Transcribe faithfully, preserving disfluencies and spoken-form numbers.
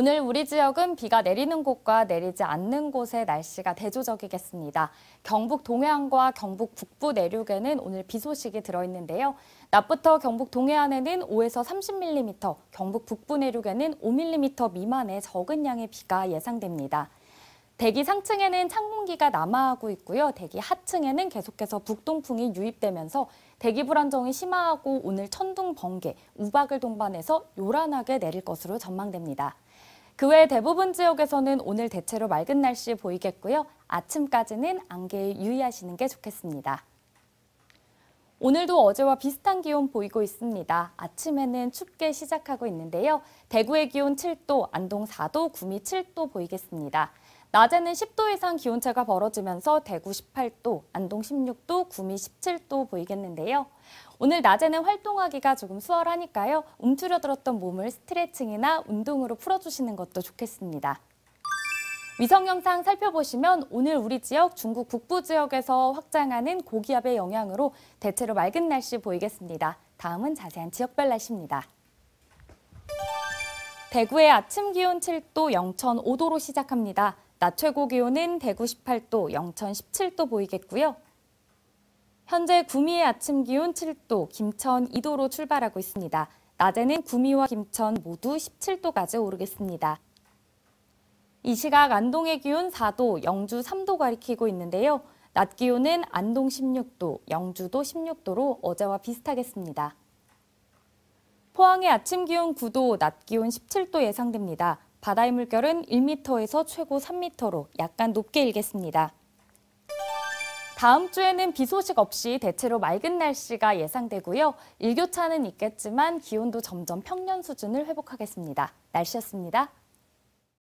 오늘 우리 지역은 비가 내리는 곳과 내리지 않는 곳의 날씨가 대조적이겠습니다. 경북 동해안과 경북 북부 내륙에는 오늘 비 소식이 들어있는데요. 낮부터 경북 동해안에는 오에서 삼십 밀리미터, 경북 북부 내륙에는 오 밀리미터 미만의 적은 양의 비가 예상됩니다. 대기 상층에는 찬 공기가 남하하고 있고요. 대기 하층에는 계속해서 북동풍이 유입되면서 대기 불안정이 심화하고 오늘 천둥, 번개, 우박을 동반해서 요란하게 내릴 것으로 전망됩니다. 그 외 대부분 지역에서는 오늘 대체로 맑은 날씨 보이겠고요. 아침까지는 안개에 유의하시는 게 좋겠습니다. 오늘도 어제와 비슷한 기온 보이고 있습니다. 아침에는 춥게 시작하고 있는데요. 대구의 기온 칠 도, 안동 사 도, 구미 칠 도 보이겠습니다. 낮에는 십 도 이상 기온차가 벌어지면서 대구 십팔 도, 안동 십육 도, 구미 십칠 도 보이겠는데요. 오늘 낮에는 활동하기가 조금 수월하니까요. 움츠려들었던 몸을 스트레칭이나 운동으로 풀어주시는 것도 좋겠습니다. 위성 영상 살펴보시면 오늘 우리 지역, 중국 북부 지역에서 확장하는 고기압의 영향으로 대체로 맑은 날씨 보이겠습니다. 다음은 자세한 지역별 날씨입니다. 대구의 아침 기온 칠 도, 영천 오 도로 시작합니다. 낮 최고 기온은 대구 십팔 도, 영천 십칠 도 보이겠고요. 현재 구미의 아침 기온 칠 도, 김천 이 도로 출발하고 있습니다. 낮에는 구미와 김천 모두 십칠 도까지 오르겠습니다. 이 시각 안동의 기온 사 도, 영주 삼 도 가리키고 있는데요. 낮 기온은 안동 십육 도, 영주도 십육 도로 어제와 비슷하겠습니다. 포항의 아침 기온 구 도, 낮 기온 십칠 도 예상됩니다. 바다의 물결은 일 미터에서 최고 삼 미터로 약간 높게 일겠습니다. 다음 주에는 비 소식 없이 대체로 맑은 날씨가 예상되고요. 일교차는 있겠지만 기온도 점점 평년 수준을 회복하겠습니다. 날씨였습니다.